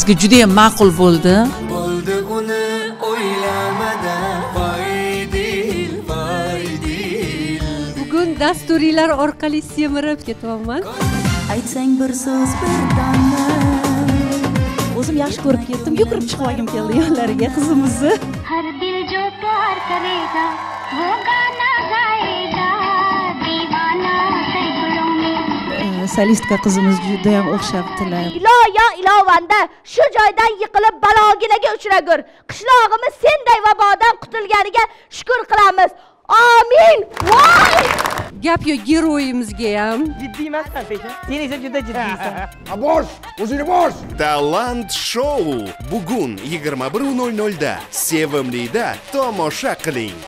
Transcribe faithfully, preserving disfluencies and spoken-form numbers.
bizga juda ham ma'qul bo'ldi. Bo'ldi uni o'ylamadan vaydil vaydil. Bugun dasturlar orqali semirib ketyapman. Aytsang bir so'z bir dona. O'zim yaxshi ko'rib ketdim, yugurib chiqib keldim yonlariga qizimizni. Har dil jo pyar karega, wo gana gaega, divana sayqulon mein. Solistka qizimiz juda ham o'xshabdilar. Iloyo ilovanda shu joydan yiqilib baloginaga uchragur. Qishlog'imiz senday vabodan qutulganiga shukr qilamiz. Amin. Voy! Gap yo heroyimizga ham. Jiddiy emasdan lekin. Sen esa juda jiddiysan. Ha bosh, o'zingni bosh. Talant shou bugun yigirma bir nol nolda sevimlida tomosha qiling.